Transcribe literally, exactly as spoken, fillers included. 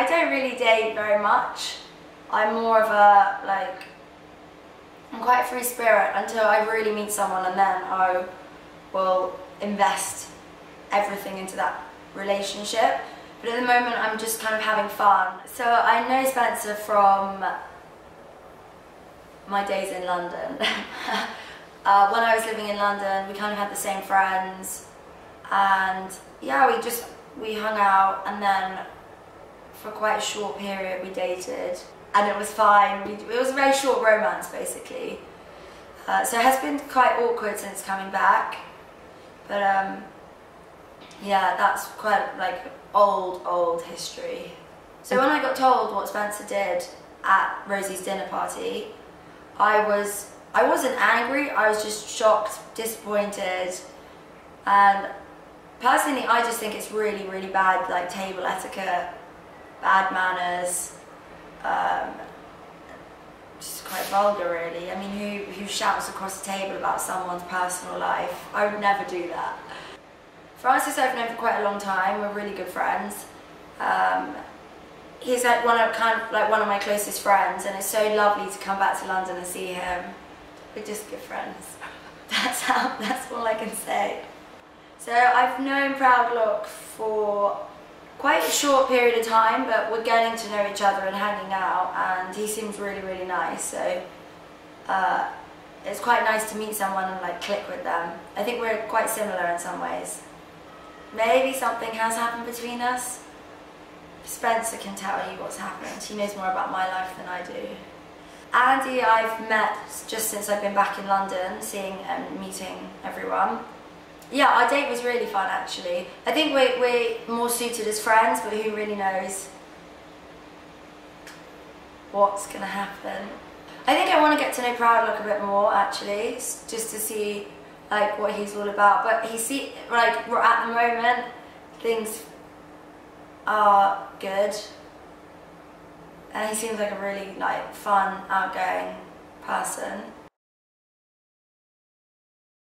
I don't really date very much. I'm more of a, like, I'm quite a free spirit until I really meet someone, and then I will invest everything into that relationship. But at the moment I'm just kind of having fun. So I know Spencer from my days in London. uh, when I was living in London, we kind of had the same friends, and yeah, we just, we hung out, and then for quite a short period we dated, and it was fine. We, it was a very short romance, basically. Uh, so it has been quite awkward since coming back, but um, yeah, that's quite like old, old history. So when I got told what Spencer did at Rosie's dinner party, I was, I wasn't angry, I was just shocked, disappointed, and personally I just think it's really, really bad, like table etiquette, bad manners, um, just quite vulgar really. I mean, who, who shouts across the table about someone's personal life? I would never do that. Francis I've known for quite a long time, we're really good friends. Um, He's like one of kind of like one of my closest friends, and it's so lovely to come back to London and see him. We're just good friends. That's how. That's all I can say. So I've known Proudlock for quite a short period of time, but we're getting to know each other and hanging out, and he seems really, really nice. So uh, it's quite nice to meet someone and like click with them. I think we're quite similar in some ways. Maybe something has happened between us. Spencer can tell you what's happened. He knows more about my life than I do. Andy I've met just since I've been back in London, seeing and meeting everyone. Yeah, our date was really fun actually. I think we're, we're more suited as friends, but who really knows what's going to happen. I think I want to get to know Proudlock a bit more actually, just to see like what he's all about. But he see, like we're at the moment, things are good, and he seems like a really like fun, outgoing person.